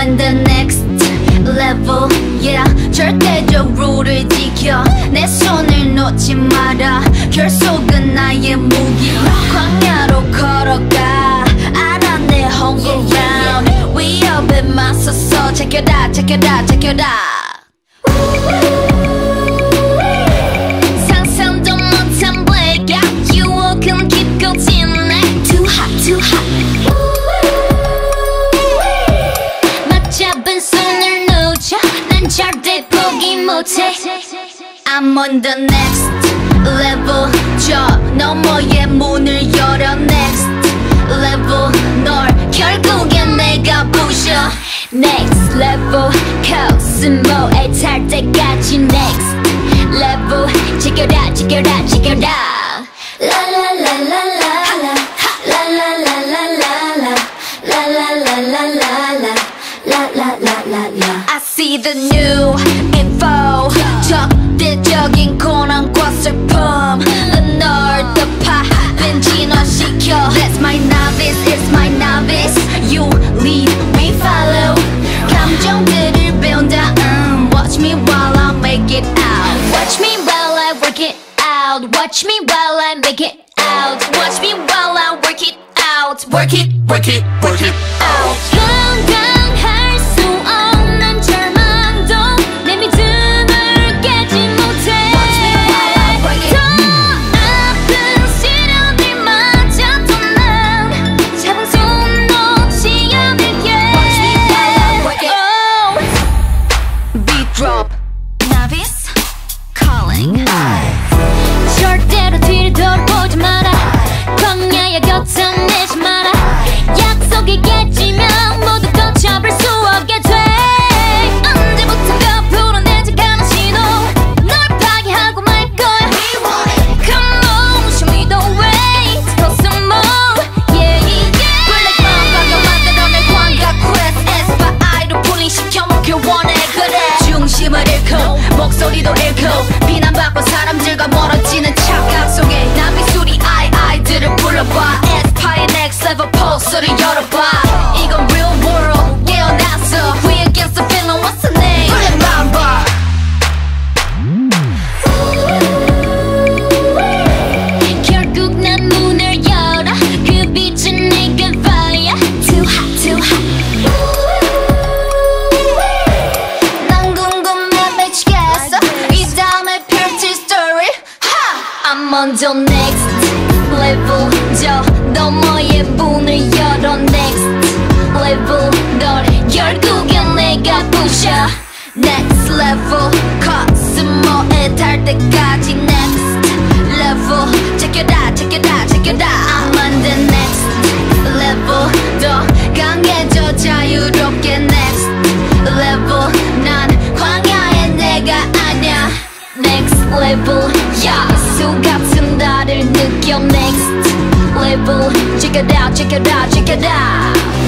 on the next level. Yeah, 절대적 룰을 지켜 내 손을 놓지 마라. 결속은 나의 무기. 광야로 걸어가 알아 내 hunger round. 위협에 맞서서 제껴라 제껴라 제껴라. I'm on the next level. 저 너머의 문을 열어 next level. 널 결국엔 내가 부셔 next level. 코스모에 탈 때까지 next level. 지켜라 지켜라 지켜라. 라라라라라 라라라라라 라라라라라 라라라라라. I see the new info. 적대적인 고난과 슬픔 널 덮어든 진화시켜. That's my novice, it's my novice. You lead, we follow. 감정들을 배운 다음 watch me while I make it out. Watch me while I work it out. Watch me while I make it out. Watch me while I work it out. Work it, work it, work it out. 목소리도 잃고 비난받고 사람들과 멀어지는 착각 속에 난 비수리 아이들을 불러봐. 에스파의 next level 포스를 열어봐. 이건 real world 깨어났어. We against the villain, what's the name? 불린 맘바. 결국 난 문을 열어. 그 빛은 내가 봐야. Too hot, too hot. I'm on the next level. 저 너머의 문을 열어 next level. 널 결국엔 내가 부셔 next level. 코스모에 탈 때까지 next level. 제껴라 제껴라 제껴라. I'm on the next level. 더 강해져 자유롭게 next level. 난 광야에 내가 아냐 next level. Yeah. 같은 나를 느껴 next level. Check it out, check it out, check it out.